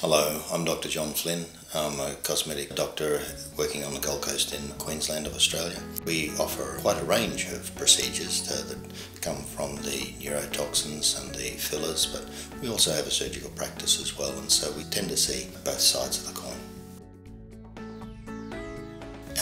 Hello, I'm Dr John Flynn. I'm a cosmetic doctor working on the Gold Coast in Queensland of Australia. We offer quite a range of procedures that come from the neurotoxins and the fillers, but we also have a surgical practice as well, and so we tend to see both sides of the coin.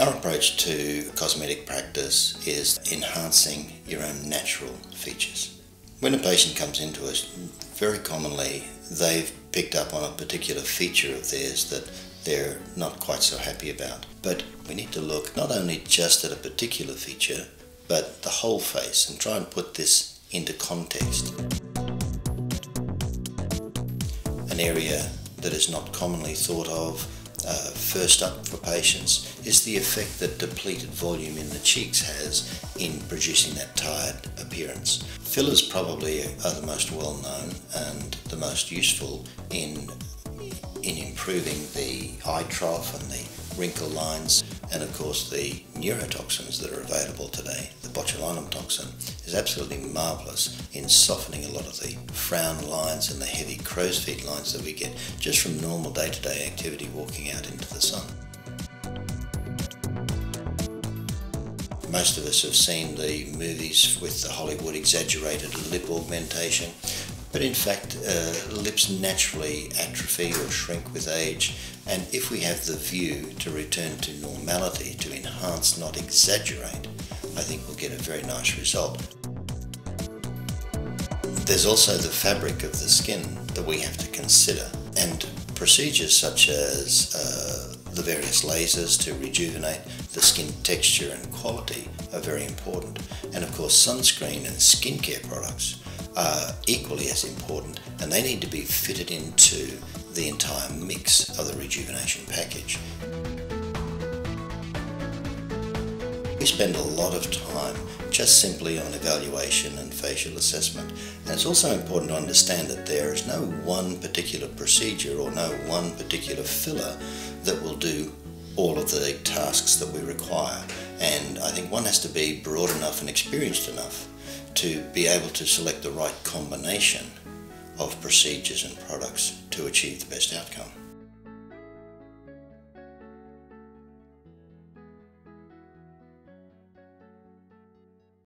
Our approach to cosmetic practice is enhancing your own natural features. When a patient comes into us, very commonly they've picked up on a particular feature of theirs that they're not quite so happy about. But we need to look not only just at a particular feature, but the whole face, and try and put this into context. An area that is not commonly thought of first up for patients is the effect that depleted volume in the cheeks has in producing that tired appearance. Fillers probably are the most well known and the most useful in improving the eye trough and the wrinkle lines, and of course the neurotoxins that are available today, the botulinum toxin, is absolutely marvellous in softening a lot of the frown lines and the heavy crow's feet lines that we get just from normal day-to-day activity walking out into the sun. Most of us have seen the movies with the Hollywood exaggerated lip augmentation, but in fact lips naturally atrophy or shrink with age, and if we have the view to return to normality, to enhance, not exaggerate, I think we'll get a very nice result. There's also the fabric of the skin that we have to consider, and procedures such as the various lasers to rejuvenate the skin texture and quality are very important. And of course sunscreen and skincare products are equally as important, and they need to be fitted into the entire mix of the rejuvenation package. We spend a lot of time just simply on evaluation and facial assessment, and it's also important to understand that there is no one particular procedure or no one particular filler that will do all of the tasks that we require, and I think one has to be broad enough and experienced enough to be able to select the right combination of procedures and products to achieve the best outcome.